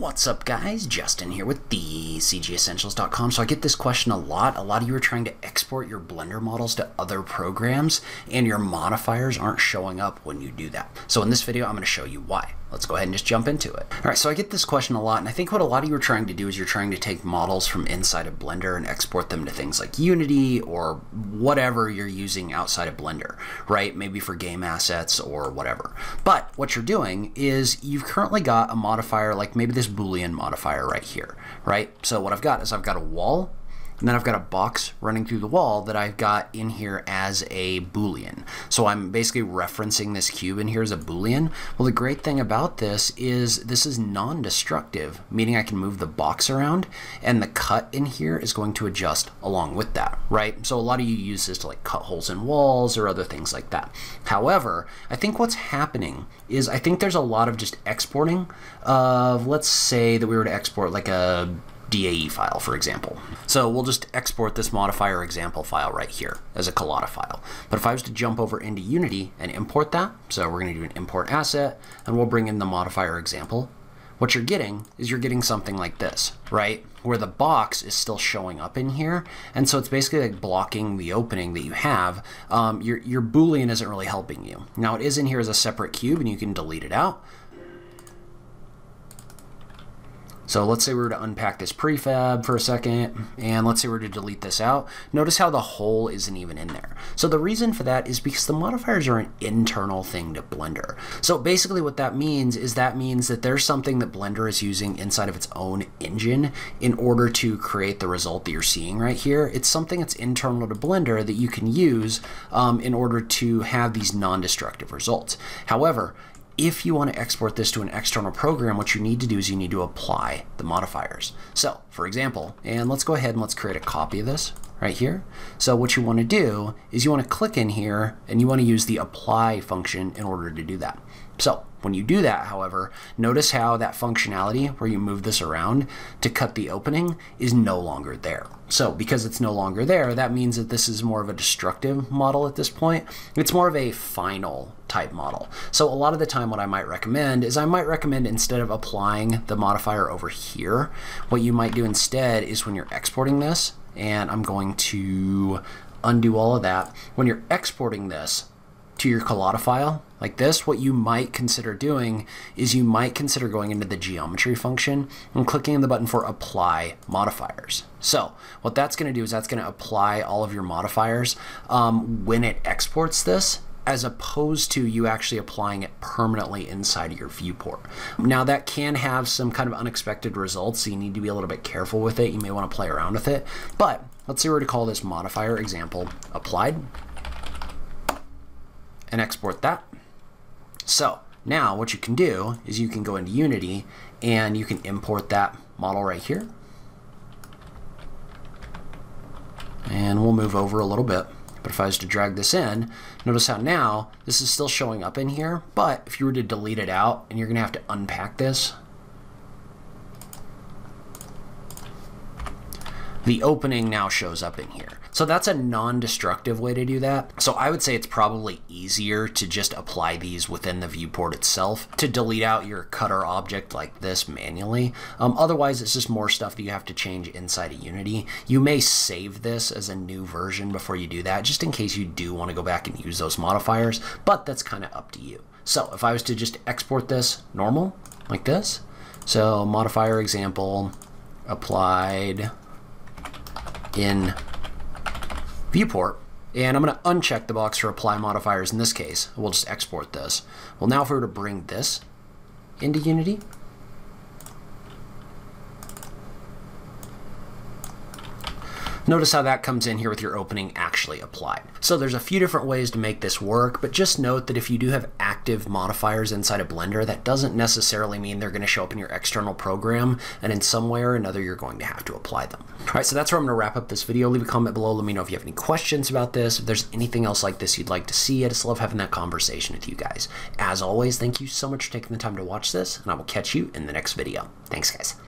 What's up, guys? Justin here with thecgessentials.com. So I get this question a lot. A lot of you are trying to export your Blender models to other programs and your modifiers aren't showing up when you do that. So in this video, I'm going to show you why. Let's go ahead and just jump into it. All right, so I get this question a lot, and I think what a lot of you are trying to do is you're trying to take models from inside of Blender and export them to things like Unity or whatever you're using outside of Blender, right? Maybe for game assets or whatever. But what you're doing is you've currently got a modifier, like maybe this Boolean modifier right here, right? So what I've got is I've got a wall, and then I've got a box running through the wall that I've got in here as a Boolean. So I'm basically referencing this cube in here as a Boolean. Well, the great thing about this is non-destructive, meaning I can move the box around and the cut in here is going to adjust along with that, right? So a lot of you use this to like cut holes in walls or other things like that. However, I think what's happening is I think there's a lot of just exporting of, let's say that we were to export like a DAE file, for example. So we'll just export this modifier example file right here as a Collada file. But if I was to jump over into Unity and import that, so we're going to do an import asset, and we'll bring in the modifier example. What you're getting is you're getting something like this, right? Where the box is still showing up in here. And so it's basically like blocking the opening that you have. Your Boolean isn't really helping you. Now it is in here as a separate cube and you can delete it out. So let's say we were to unpack this prefab for a second, and let's say we were to delete this out. Notice how the hole isn't even in there. So the reason for that is because the modifiers are an internal thing to Blender. So basically what that means is that there's something that Blender is using inside of its own engine in order to create the result that you're seeing right here. It's something that's internal to Blender that you can use in order to have these non-destructive results. However, if you want to export this to an external program, what you need to do is you need to apply the modifiers. So for example, and let's go ahead and let's create a copy of this right here. So what you want to do is you want to click in here and you want to use the apply function in order to do that. So when you do that, however, notice how that functionality where you move this around to cut the opening is no longer there. So because it's no longer there, that means that this is more of a destructive model at this point. It's more of a final type model. So a lot of the time what I might recommend is instead of applying the modifier over here, what you might do instead is when you're exporting this, and I'm going to undo all of that. When you're exporting this to your Collada file like this, what you might consider doing is you might consider going into the geometry function and clicking on the button for apply modifiers. So what that's going to do is that's going to apply all of your modifiers when it exports this, as opposed to you actually applying it permanently inside of your viewport. Now that can have some kind of unexpected results, so you need to be a little bit careful with it. You may want to play around with it, but let's see where to call this modifier example applied and export that. So now what you can do is you can go into Unity and you can import that model right here. And we'll move over a little bit. But if I was to drag this in, notice how now this is still showing up in here, but if you were to delete it out, and you're gonna have to unpack this, the opening now shows up in here. So that's a non-destructive way to do that. So I would say it's probably easier to just apply these within the viewport itself, to delete out your cutter object like this manually. Otherwise, it's just more stuff that you have to change inside of Unity. You may save this as a new version before you do that, just in case you do want to go back and use those modifiers, but that's kind of up to you. So if I was to just export this normal like this, so modifier example applied in viewport, and I'm going to uncheck the box for apply modifiers in this case. We'll just export this. Well, now if we were to bring this into Unity, notice how that comes in here with your opening actually applied. So there's a few different ways to make this work, but just note that if you do have active modifiers inside of Blender, that doesn't necessarily mean they're going to show up in your external program, and in some way or another, you're going to have to apply them. All right, so that's where I'm going to wrap up this video. Leave a comment below. Let me know if you have any questions about this. If there's anything else like this you'd like to see, I just love having that conversation with you guys. As always, thank you so much for taking the time to watch this, and I will catch you in the next video. Thanks, guys.